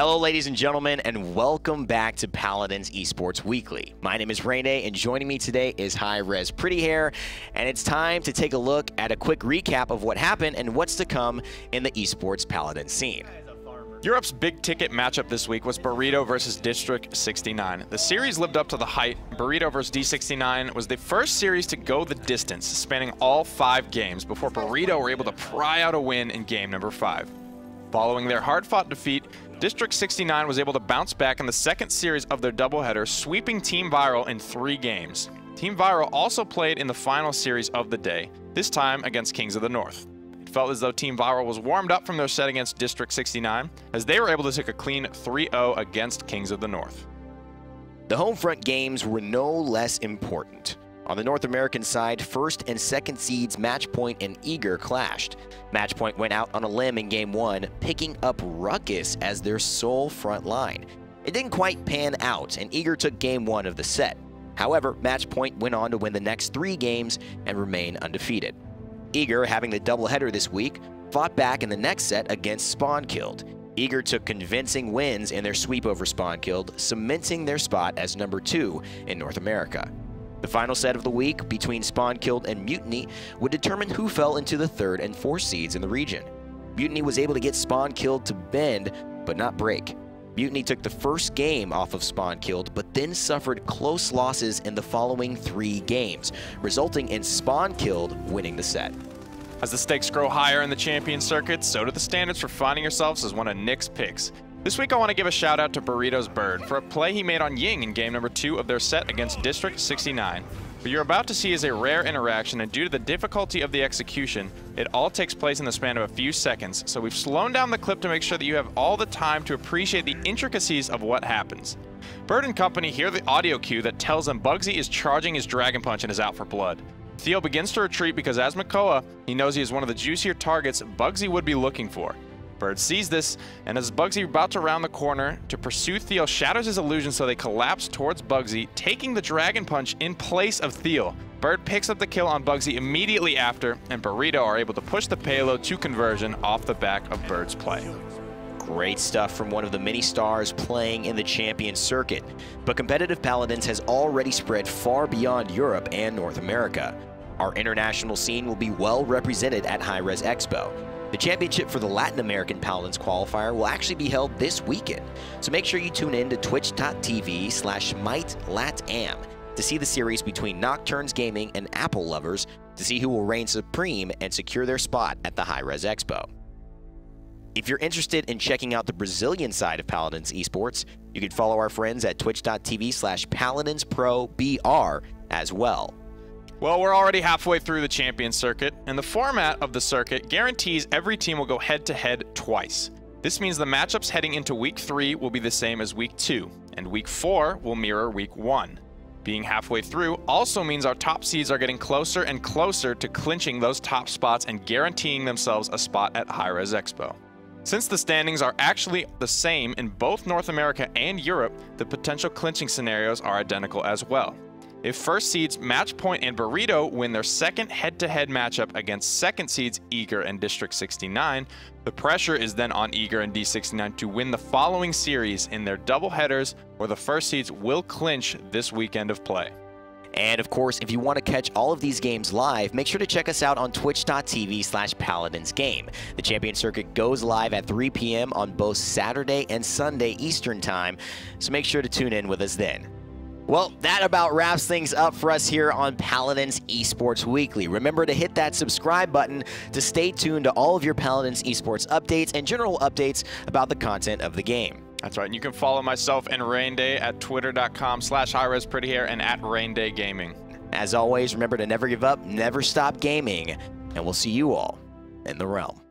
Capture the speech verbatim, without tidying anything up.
Hello, ladies and gentlemen, and welcome back to Paladins Esports Weekly. My name is Rainday, and joining me today is Hi-Rez Pretty Hair, and it's time to take a look at a quick recap of what happened and what's to come in the esports Paladin scene. Europe's big-ticket matchup this week was Burrito versus District sixty-nine. The series lived up to the hype. Burrito versus D sixty-nine was the first series to go the distance, spanning all five games, before Burrito were able to pry out a win in game number five. Following their hard-fought defeat, District sixty-nine was able to bounce back in the second series of their doubleheader, sweeping Team Viral in three games. Team Viral also played in the final series of the day, this time against Kings of the North. Felt as though Team Viral was warmed up from their set against District sixty-nine, as they were able to take a clean three oh against Kings of the North. The home front games were no less important. On the North American side, first and second seeds Matchpoint and Eager clashed. Matchpoint went out on a limb in game one, picking up Ruckus as their sole front line. It didn't quite pan out, and Eager took game one of the set. However, Matchpoint went on to win the next three games and remain undefeated. Eager, having the doubleheader this week, fought back in the next set against Spawnkilled. Eager took convincing wins in their sweep over Spawnkilled, cementing their spot as number two in North America. The final set of the week between Spawnkilled and Mutiny would determine who fell into the third and fourth seeds in the region. Mutiny was able to get Spawnkilled to bend, but not break. Mutiny took the first game off of Spawnkilled, but then suffered close losses in the following three games, resulting in Spawnkilled winning the set. As the stakes grow higher in the champion circuit, so do the standards for finding yourselves as one of Nick's picks. This week I want to give a shout out to Burrito's Bird for a play he made on Ying in game number two of their set against District sixty-nine. What you're about to see is a rare interaction, and due to the difficulty of the execution, it all takes place in the span of a few seconds, so we've slowed down the clip to make sure that you have all the time to appreciate the intricacies of what happens. Bird and company hear the audio cue that tells them Bugsy is charging his Dragon Punch and is out for blood. Thiel begins to retreat because as Makoa, he knows he is one of the juicier targets Bugsy would be looking for. Bird sees this, and as Bugsy about to round the corner to pursue Thiel, shatters his illusion so they collapse towards Bugsy, taking the Dragon Punch in place of Thiel. Bird picks up the kill on Bugsy immediately after, and Burrito are able to push the payload to conversion off the back of Bird's play. Great stuff from one of the many stars playing in the champion circuit, but competitive Paladins has already spread far beyond Europe and North America. Our international scene will be well represented at Hi-Rez Expo. The championship for the Latin American Paladins qualifier will actually be held this weekend, so make sure you tune in to twitch dot t v slash might latam to see the series between Nocturnes Gaming and Apple Lovers to see who will reign supreme and secure their spot at the Hi-Rez Expo. If you're interested in checking out the Brazilian side of Paladins Esports, you can follow our friends at twitch dot t v slash paladins pro b r as well. Well, we're already halfway through the champion circuit, and the format of the circuit guarantees every team will go head-to-head twice. This means the matchups heading into week three will be the same as week two, and week four will mirror week one. Being halfway through also means our top seeds are getting closer and closer to clinching those top spots and guaranteeing themselves a spot at Hi-Rez Expo. Since the standings are actually the same in both North America and Europe, the potential clinching scenarios are identical as well. If first seeds Matchpoint and Burrito win their second head-to-head matchup against second seeds Eager and District sixty-nine, the pressure is then on Eager and D sixty-nine to win the following series in their doubleheaders, or the first seeds will clinch this weekend of play. And of course, if you want to catch all of these games live, make sure to check us out on twitch dot t v slash paladins game. The champion circuit goes live at three p m on both Saturday and Sunday Eastern Time, so make sure to tune in with us then. Well, that about wraps things up for us here on Paladins Esports Weekly. Remember to hit that subscribe button to stay tuned to all of your Paladins Esports updates and general updates about the content of the game. That's right, and you can follow myself and Rainday at twitter dot com slash hi dash rez pretty hair and at Rainday Gaming. As always, remember to never give up, never stop gaming, and we'll see you all in the realm.